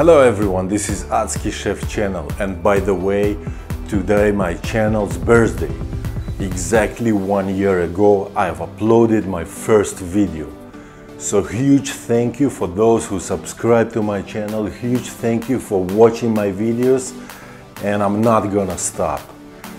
Hello everyone, this is Adsky Chef channel, and by the way, today my channel's birthday. Exactly 1 year ago I have uploaded my first video. So huge thank you for those who subscribe to my channel, huge thank you for watching my videos, and I'm not gonna stop.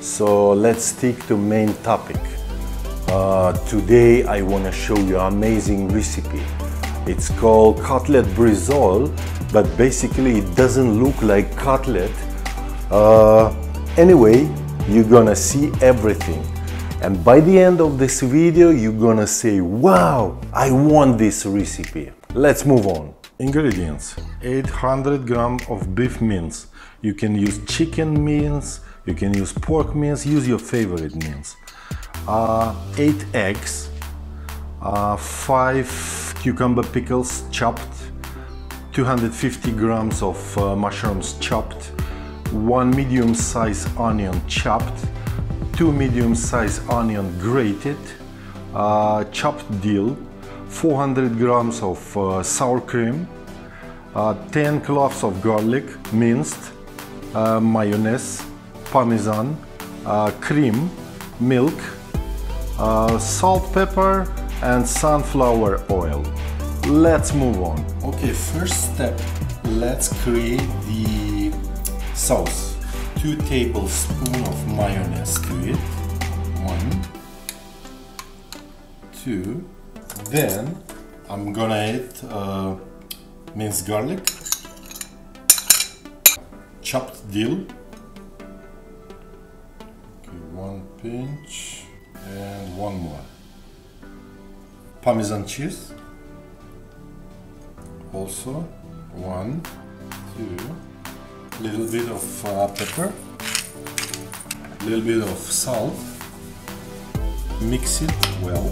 So let's stick to main topic. Today I wanna show you an amazing recipe. It's called cutlet brizol, but basically it doesn't look like cutlet. Anyway, you're gonna see everything. And by the end of this video, you're gonna say, wow, I want this recipe. Let's move on. Ingredients: 800 grams of beef mince. You can use chicken mince, you can use pork mince, use your favorite mince. 8 eggs, 5 cucumber pickles chopped, 250 grams of mushrooms chopped, 1 medium-sized onion chopped, 2 medium-sized onion grated, chopped dill, 400 grams of sour cream, 10 cloves of garlic minced, mayonnaise, parmesan, cream, milk, salt, pepper, and sunflower oil. Let's move on. Okay, first step, let's create the sauce. 2 tablespoons of mayonnaise to it. 1, 2. Then I'm gonna add minced garlic, chopped dill. Okay, 1 pinch and 1 more. Parmesan cheese, also 1, 2, little bit of pepper, little bit of salt, mix it well.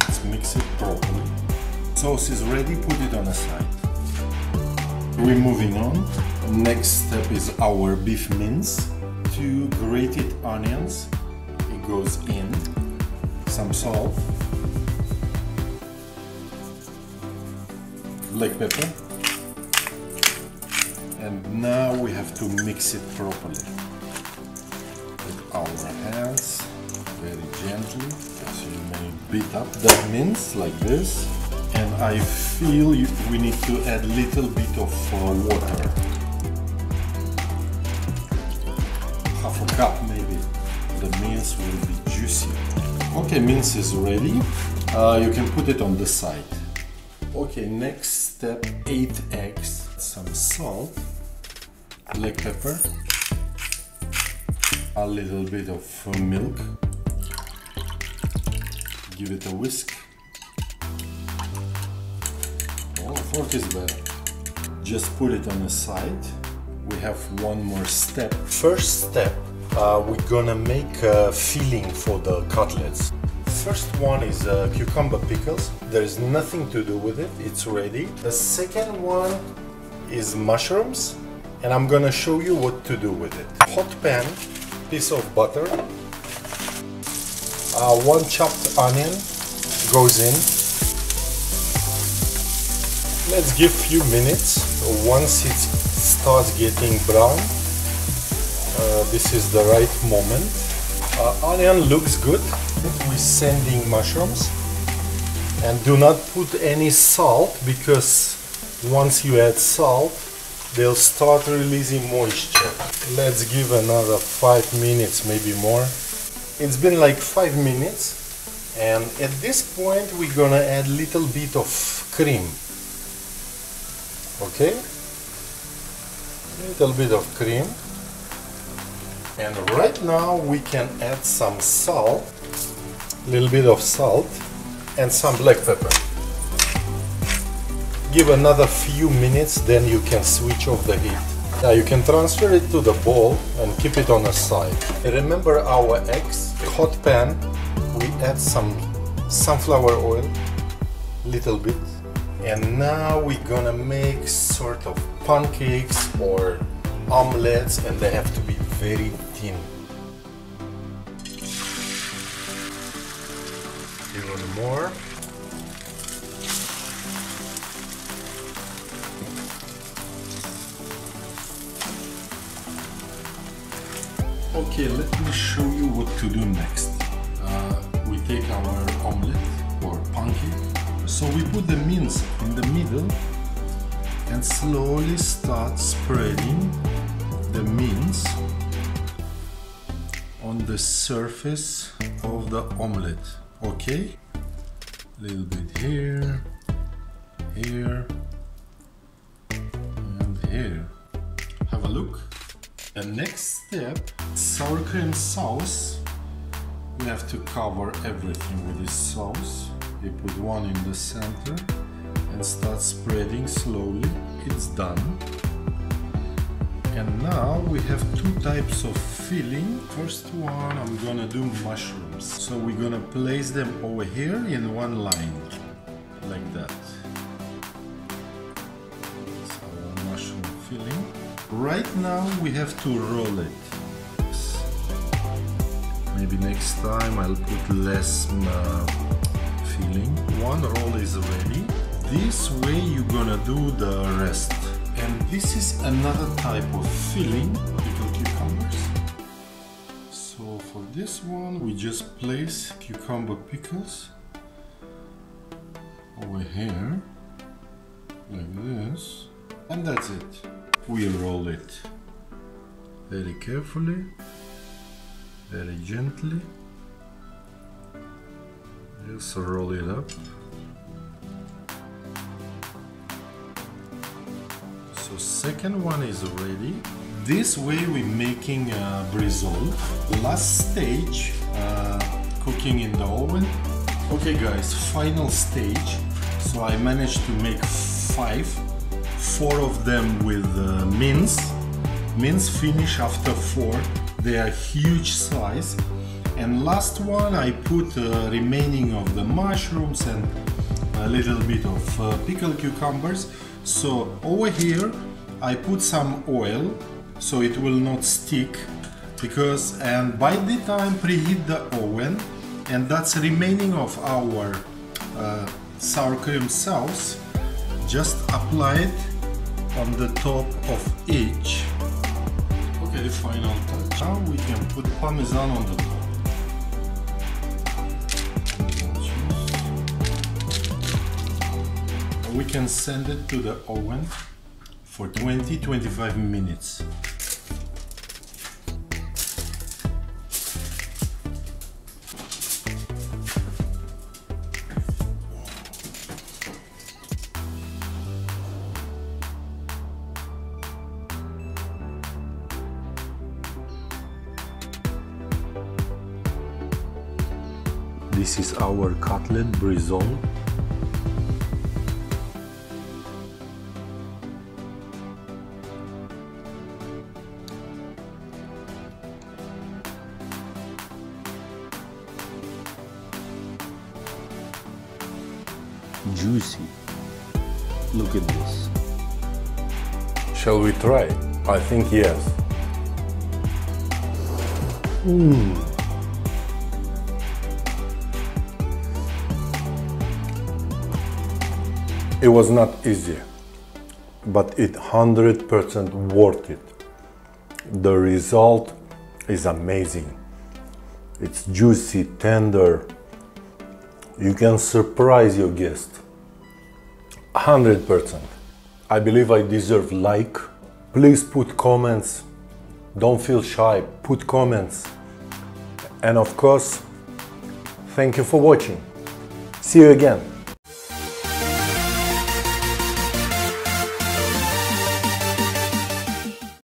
Let's mix it properly. Sauce is ready, put it on a side. We're moving on. Next step is our beef mince. 2 grated onions, it goes in, some salt, black pepper, and now we have to mix it properly with our hands, very gently, as you may beat up that mince like this. And I feel we need to add a little bit of water. Half a cup maybe, the mince will be juicy. Okay, mince is ready. You can put it on the side. Okay, next step, 8 eggs, some salt, black pepper, a little bit of milk, give it a whisk. Oh, fork is better. Just put it on the side. We have one more step. First step, we're gonna make a filling for the cutlets. First one is cucumber pickles. There is nothing to do with it, it's ready. The second one is mushrooms, and I'm gonna show you what to do with it. Hot pan, piece of butter, 1 chopped onion goes in. Let's give few minutes. Once it starts getting brown, this is the right moment. Onion looks good. We're sending mushrooms, and do not put any salt, because once you add salt they'll start releasing moisture. Let's give another 5 minutes, maybe more. It's been like 5 minutes, and at this point we're gonna add a little bit of cream. Okay, little bit of cream, and right now we can add some salt, little bit of salt, and some black pepper. Give another few minutes, then you can switch off the heat. Now you can transfer it to the bowl and keep it on the side. Remember our eggs. Hot pan, we add some sunflower oil, little bit. And now we're gonna make sort of pancakes or omelets, and they have to be very thin. Even more. Okay, let me show you what to do next. We take our omelette or pancake. So we put the mince in the middle and slowly start spreading the mince on the surface of the omelette. Okay, a little bit here, here, and here. Have a look. The next step, sour cream sauce. We have to cover everything with this sauce. We put one in the center and start spreading slowly. It's done. And now we have two types of filling. First one, I'm gonna do mushrooms. So we're gonna place them over here in one line, like that. So mushroom filling. Right now we have to roll it. Maybe next time I'll put less filling. One roll is ready. This way you're gonna do the rest. And this is another type of filling, little cucumbers. So for this one, we just place cucumber pickles over here, like this, and that's it. We roll it very carefully, very gently. Just roll it up. So second one is ready. This way we're making brizol. Last stage, cooking in the oven. Okay guys, final stage. So I managed to make four of them with mince. Mince finish after four. They are huge size. And last one I put remaining of the mushrooms and a little bit of pickled cucumbers. So over here I put some oil so it will not stick, because and by the time preheat the oven, and that's remaining of our sour cream sauce. Just apply it on the top of each. Okay, final touch. Now we can put Parmesan on the top. We can send it to the oven for 20-25 minutes. This is our cutlet brizol. Juicy. Look at this. Shall we try? I think yes. It was not easy, but it 100% worth it. The result is amazing. It's juicy, tender. You can surprise your guest. 100%. I believe I deserve like. Please put comments. Don't feel shy. Put comments. And of course, thank you for watching. See you again.